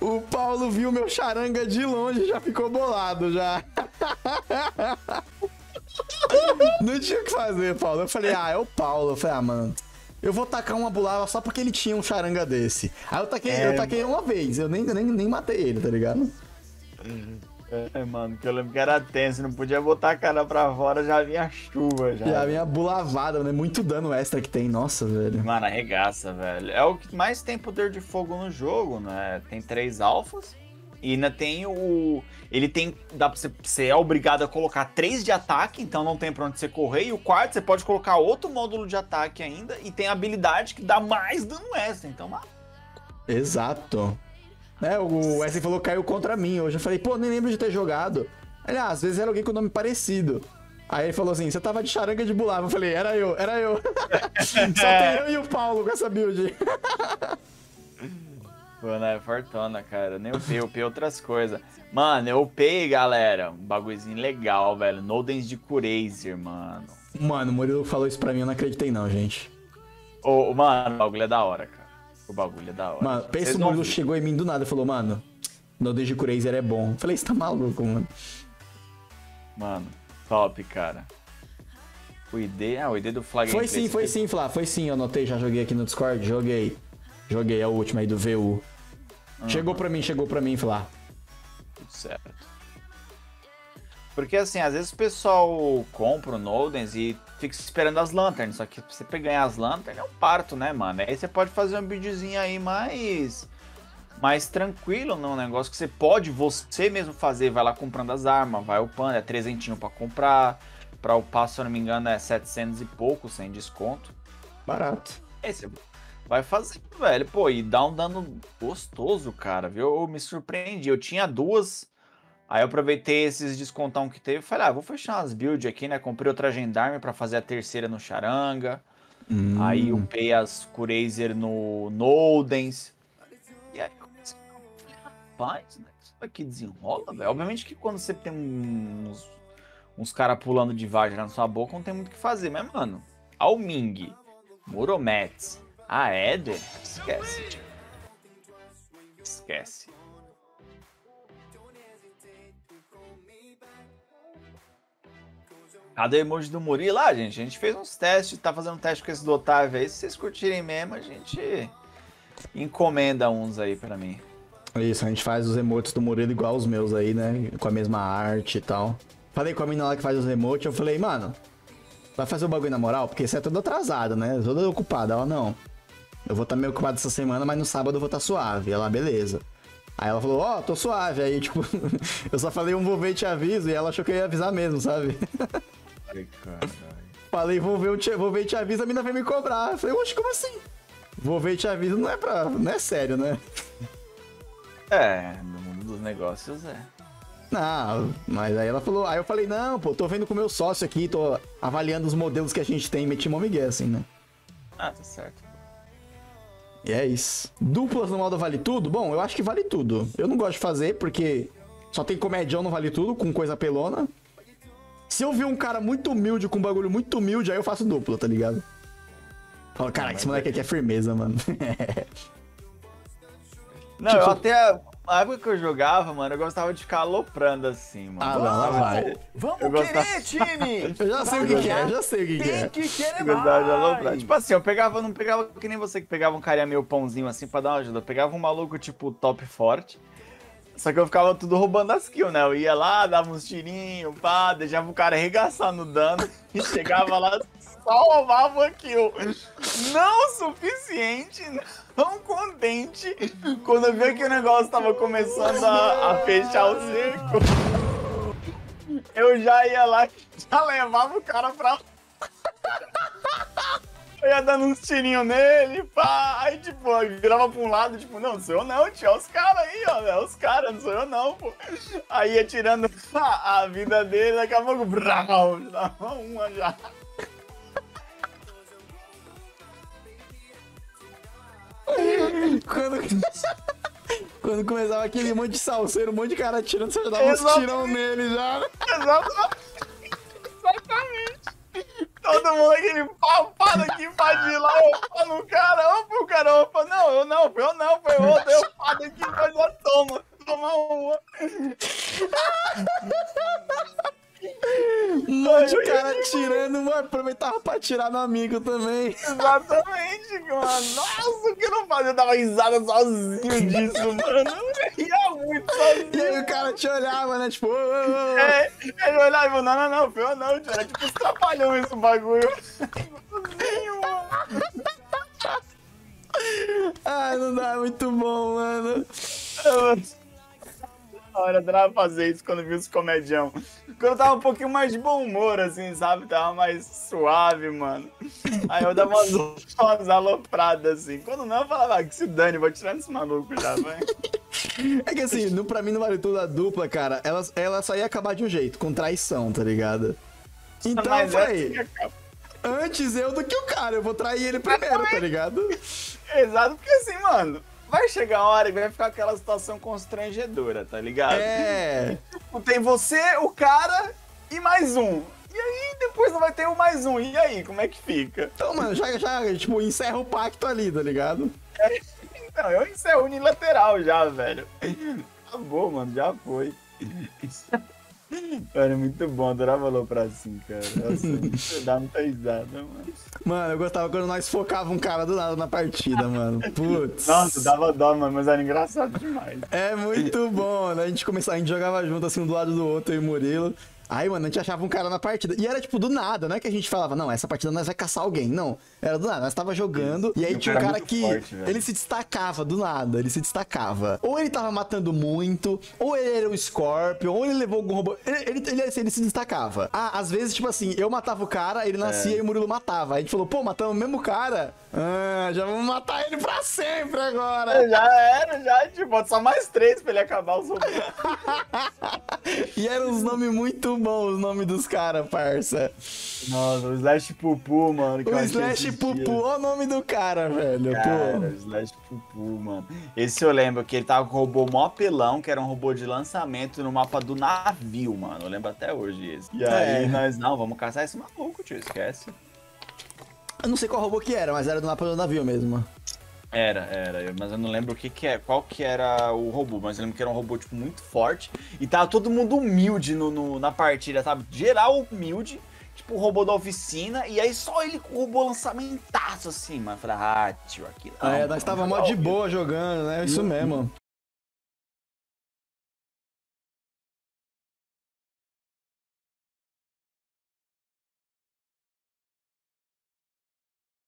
O Paulo viu meu charanga de longe e já ficou bolado, já. Não tinha o que fazer, Paulo. Eu falei, ah, é o Paulo. Eu falei, ah, mano, eu vou tacar uma bulava só porque ele tinha um charanga desse. Aí eu taquei, uma vez, eu nem matei ele, tá ligado? É, mano, que eu lembro que era tenso, não podia botar a cara pra fora, já vinha chuva, já. Já vinha bulavada, né? Muito dano extra que tem, nossa, velho. Mano, arregaça, velho. É o que mais tem poder de fogo no jogo, né? Tem 3 alfas e ainda tem o... Ele tem... Dá pra você é obrigado a colocar 3 de ataque, então não tem pra onde você correr. E o 4, você pode colocar outro módulo de ataque ainda e tem a habilidade que dá mais dano extra, então, mano. Exato. Né, o Wesley falou caiu contra mim hoje. Eu falei, pô, nem lembro de ter jogado. Ele, ah, às vezes era alguém com nome parecido. Aí ele falou assim, você tava de charanga de bulava. Eu falei, era eu. Só tem eu e o Paulo com essa build. Mano, é fortuna, cara. Nem upei, upei outras coisas. Mano, eu upei, galera. Um bagulhozinho legal, velho. Nodens de Curazer, mano. Mano, o Murilo falou isso pra mim, eu não acreditei não, gente. Oh, mano, o bagulho é da hora, cara. O bagulho é da hora. Mano, pensa o Murilo chegou em mim do nada e falou, mano, Nodens de Curazer é bom. Eu falei, você tá maluco, mano. Mano, top, cara. O ID, ah, o ID do Flag. Foi sim, Flá, foi sim, eu anotei, já joguei aqui no Discord, joguei. Joguei, é o último aí do VU. Uhum. Chegou pra mim, Flá. Tudo certo. Porque assim, às vezes o pessoal compra o Nodens e fica esperando as lanternas, só que pra você ganhar as lanternas é um parto, né, mano? Aí você pode fazer um buildzinho aí mais tranquilo, né? Um negócio que você pode você mesmo fazer, vai lá comprando as armas, vai upando, é 300 pra comprar, pra upar, se eu não me engano, é 700 e pouco, sem desconto. Barato. Aí você vai fazer, velho, pô, e dá um dano gostoso, cara, viu? Eu me surpreendi, eu tinha 2... Aí eu aproveitei esses descontão que teve e falei, ah, vou fechar umas builds aqui, né? Comprei outra Gendarme pra fazer a terceira no Charanga. Aí upei as Curazer no Nodens. E aí eu comecei a rapaz, né? Isso daqui desenrola, velho. Obviamente que quando você tem uns caras pulando de várzea na sua boca, não tem muito o que fazer. Mas, mano, Alming, Muromets, a Eder, esquece. Tio. Esquece. Cadê o emoji do Murilo? Ah, gente, a gente fez uns testes, tá fazendo um teste com esse do Otávio aí. Se vocês curtirem mesmo, a gente encomenda uns aí pra mim. Isso, a gente faz os emotes do Murilo igual os meus aí, né? Com a mesma arte e tal. Falei com a menina lá que faz os emotes, eu falei, mano, vai fazer o bagulho na moral? Porque você é todo atrasado, né? Toda ocupada. Ela, não, eu vou estar meio ocupado essa semana, mas no sábado eu vou estar suave. Ela, beleza. Aí ela falou, ó, tô suave. Aí, tipo, eu só falei um vou ver e te aviso e ela achou que eu ia avisar mesmo, sabe? Ai, falei, vou ver e te aviso, a mina veio me cobrar. Eu falei, oxe, como assim? Vou ver e te aviso não é sério, né? É, no mundo dos negócios é. Não, mas aí ela falou, aí eu falei, não, pô, tô vendo com o meu sócio aqui, tô avaliando os modelos que a gente tem, meti mó migué, assim, né? Ah, tá certo. E é isso. Duplas no modo vale tudo? Bom, eu acho que vale tudo. Eu não gosto de fazer, porque só tem comedião no vale tudo, com coisa pelona. Se eu ver um cara muito humilde, com um bagulho muito humilde, aí eu faço dupla, tá ligado? Fala, caraca, esse moleque aqui é firmeza, mano. Não, tipo, eu até... A época que eu jogava, mano, eu gostava de ficar aloprando assim, mano. Ah, lá vai. Vamos querer, time! Eu já sei o que é, já sei o que é. Tem que querer mais! Gostava de aloprar. Tipo assim, eu pegava, não pegava que nem você que pegava um carinha meio pãozinho assim pra dar uma ajuda. Eu pegava um maluco, tipo, top forte. Só que eu ficava tudo roubando as kills, né? Eu ia lá, dava uns tirinhos, pá, deixava o cara arregaçar no dano e chegava lá, só roubava a kill. Não suficiente, não contente, quando eu vi que o negócio tava começando a fechar o cerco, eu já ia lá e já levava o cara pra... Eu ia dando uns tirinhos nele, pá, aí tipo, virava pra um lado, tipo, não, sou eu não, tio, olha os caras aí, ó, velho, os caras, não sou eu não, pô. Aí ia tirando a vida dele, daqui a pouco, brau, dava uma já. Quando começava aquele monte de salseiro, um monte de cara atirando, você já dava uns tirão nele já. Exatamente. Todo mundo aquele palpado aqui, de lá, opa no cara, opa o cara, opa, não, eu não, foi outro, eu fado aqui, mas Monte de cara atirando, mano. Aproveitava pra atirar no amigo também. Exatamente, mano. Nossa, o que eu não fazia? Eu dava risada sozinho disso, mano. Eu ria muito sozinho. E aí o cara te olhava, né? Tipo, oh. É, ele olhava e não, pior não, tio. Era tipo os Trapalhão esse bagulho. Sozinho, mano. Ai, não dá, muito bom, mano. Olha, eu adorava fazer isso quando vi os comedião. Quando eu tava um pouquinho mais de bom humor, assim, sabe? Tava mais suave, mano. Aí eu dava umas alopradas, assim. Quando não, eu falava, que se dane, vou tirar esse maluco já, vai. É que assim, pra mim, no Maritudo da dupla, cara, ela só ia acabar de um jeito, com traição, tá ligado? Então, foi antes eu do que o cara, eu vou trair ele primeiro, tá ligado? Exato, porque assim, mano, vai chegar a hora e vai ficar aquela situação constrangedora, tá ligado? É. Tem você, o cara e mais um. E aí depois não vai ter o mais um. E aí, como é que fica? Então, mano, já tipo, encerra o pacto ali, tá ligado? É, então, eu encerro unilateral já, velho. Acabou, mano, já foi. Cara, muito bom, adorava aloprar assim, cara. Nossa, dá muita risada, mano. Mano, eu gostava quando nós focava um cara do nada na partida, mano. Putz. Nossa, dava dó, mano, mas era engraçado demais. É muito bom, né? A gente jogava junto, assim, um do lado do outro, eu e o Murilo. Aí, mano, a gente achava um cara na partida. E era, tipo, do nada, não é que a gente falava, não, essa partida nós vai caçar alguém. Não, era do nada. Nós tava jogando e aí tinha um cara que... forte, ele se destacava do nada, ele se destacava. Ou ele tava matando muito, ou ele era um Scorpion, ou ele levou algum robô... Ele se destacava. Ah, às vezes, tipo assim, eu matava o cara, ele nascia e o Murilo matava. Aí a gente falou, pô, matamos o mesmo cara? Ah, já vamos matar ele pra sempre agora. Já era, tipo, bota só mais 3 pra ele acabar os robôs. E eram uns nomes muito bons, os nomes dos caras, parça. Nossa, o Slash Pupu, mano. O Slash Pupu, olha o nome do cara, velho. Cara, o Slash Pupu, mano. Esse eu lembro que ele tava com um robô mó apelão, que era um robô de lançamento no mapa do navio, mano. Eu lembro até hoje esse. E aí nós, não, vamos caçar esse maluco, tio, esquece. Eu não sei qual robô que era, mas era do mapa do navio mesmo. Era, mas eu não lembro o que é, qual que era o robô, mas eu lembro que era um robô, tipo, muito forte. E tava todo mundo humilde na partida, sabe? Geral humilde, tipo, o robô da oficina, e aí só ele com o robô lançamentaço, assim, mano. Eu falei, ah, tio, aqui não. Nós tava mó de boa jogando, né? Isso mesmo.